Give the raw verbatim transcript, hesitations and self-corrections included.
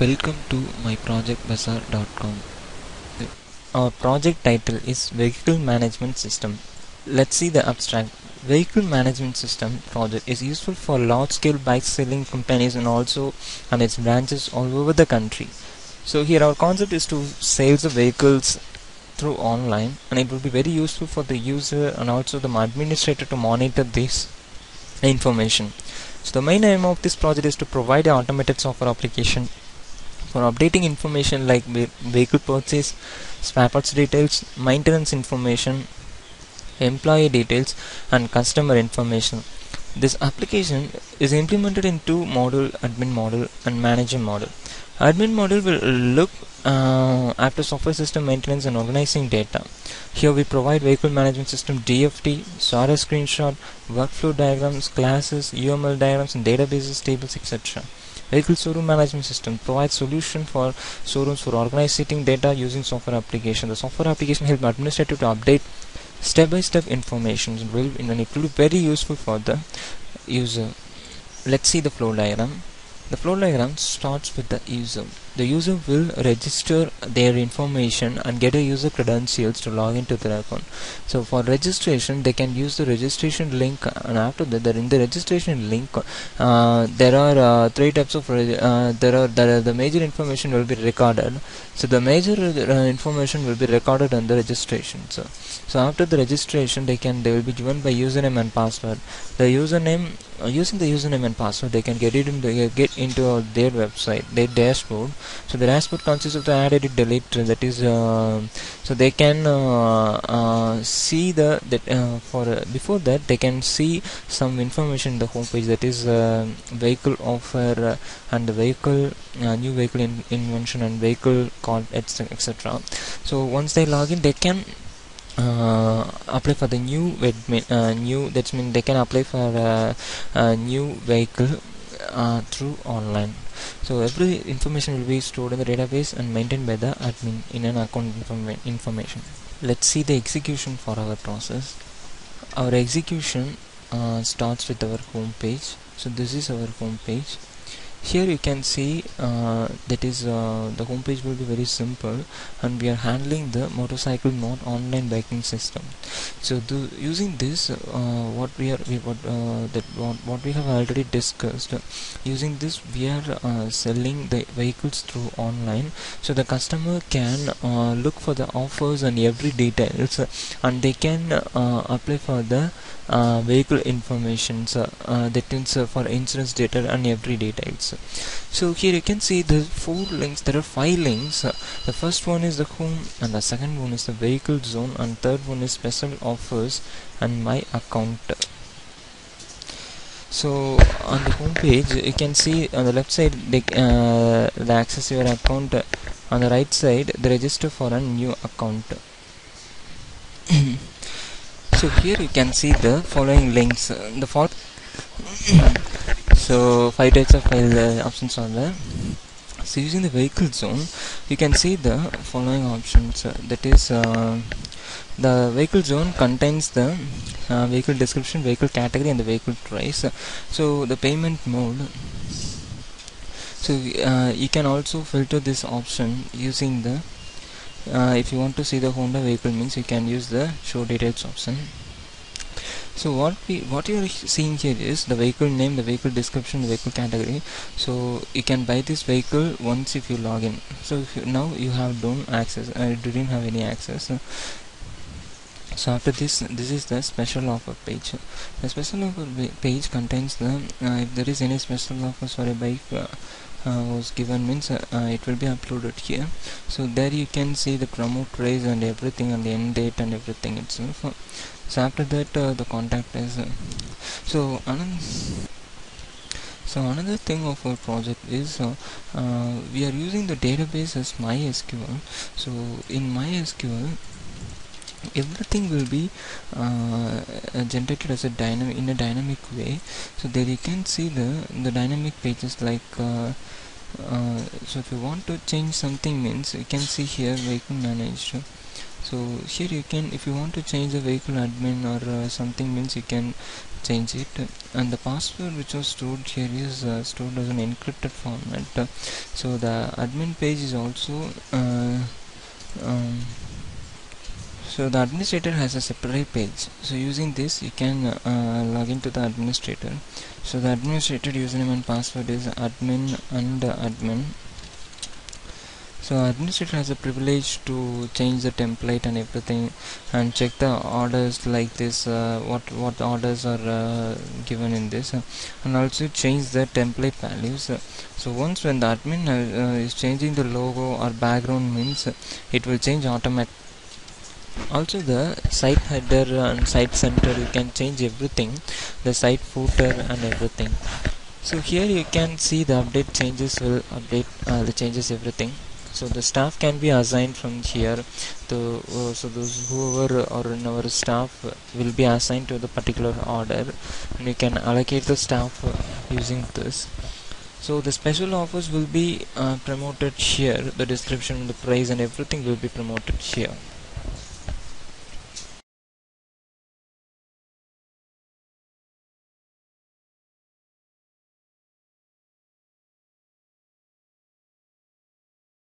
Welcome to my project bazaar dot com. Our project title is Vehicle Management System. Let's see the abstract. Vehicle Management System project is useful for large-scale bike selling companies and also and its branches all over the country. So here our concept is to sell the vehicles through online, and it will be very useful for the user and also the administrator to monitor this information. So the main aim of this project is to provide an automated software application for updating information like vehicle purchase, spare parts details, maintenance information, employee details and customer information. This application is implemented in two models: admin model and manager model. Admin model will look uh, after software system maintenance and organizing data. Here we provide vehicle management system D F T, S R S screenshot, workflow diagrams, classes, U M L diagrams and databases, tables, et cetera. Vehicle showroom management system provides solution for showrooms for organizing data using software application. The software application helps administrator to update step-by-step information, and it will be very useful for the user. Let's see the flow diagram. The flow diagram starts with the user. The user will register their information and get a user credentials to log into their account. So for registration, they can use the registration link, and after that, in the registration link, uh, there are uh, three types of uh, there are there are the major information will be recorded. So the major uh, information will be recorded on the registration. So so after the registration, they can they will be given by username and password. The username uh, using the username and password, they can get it in the, get into uh, their website, their dashboard. So the dashboard consists of the add, edit, delete. That is, uh, so they can uh, uh, see the that uh, for uh, before that they can see some information in the homepage. That is, uh, vehicle offer uh, and the vehicle uh, new vehicle in invention and vehicle call, et cetera. So once they log in, they can uh, apply for the new uh, new. That's mean they can apply for uh, a new vehicle uh, through online. So every information will be stored in the database and maintained by the admin in an account informa information. Let's see the execution for our process. Our execution uh, starts with our home page. So this is our home page. Here you can see uh, that is uh, the home page will be very simple, and we are handling the motorcycle mode online banking system. So the, using this, uh, what we are we, what uh, that what, what we have already discussed. Using this, we are uh, selling the vehicles through online. So the customer can uh, look for the offers and every details, and they can uh, apply for the uh, vehicle information. Uh, uh, that is uh, for insurance data and every details. So here you can see the four links. There are five links. Uh, the first one is the home, and the second one is the vehicle zone, and third one is special offers and my account. So on the home page you can see on the left side the, uh, the access your account, on the right side the register for a new account. So here you can see the following links. The fourth So five types of file uh, options are there. So using the vehicle zone, you can see the following options. Uh, that is, uh, the vehicle zone contains the uh, vehicle description, vehicle category, and the vehicle price. Uh, so the payment mode. So uh, you can also filter this option using the. Uh, if you want to see the Honda vehicle, means you can use the show details option. So what we what you are seeing here is the vehicle name, the vehicle description, the vehicle category. So you can buy this vehicle once if you log in. So if you, now you have don't access. I uh, didn't have any access. So, so after this, this is the special offer page. The special offer page contains the uh, if there is any special offer for a bike uh, uh, was given, means uh, uh, it will be uploaded here. So there you can see the promote price and everything and the end date and everything itself. Uh, So after that, uh, the contact is uh, so. Another, so another thing of our project is uh, uh, we are using the database as MySQL. So in MySQL, everything will be uh, generated as a dynamic in a dynamic way. So there you can see the the dynamic pages like. Uh, Uh, so if you want to change something, means you can see here vehicle managed. So So here you can, if you want to change the vehicle admin or uh, something, means you can change it. And the password which was stored here is uh, stored as an encrypted format. So the admin page is also uh, um, so the administrator has a separate page. So using this you can uh, log into the administrator. So the administrator username and password is admin and uh, admin. So administrator has a privilege to change the template and everything, and check the orders like this, uh, what what orders are uh, given in this, uh, and also change the template values. Uh, so once when the admin uh, is changing the logo or background, means uh, it will change automatically. Also the site header and site center, you can change everything, the site footer and everything. So here you can see the update changes will update uh, the changes everything. So the staff can be assigned from here to uh, so those whoever or in our staff will be assigned to the particular order, and you can allocate the staff using this. So the special offers will be uh, promoted here, the description, the price and everything will be promoted here.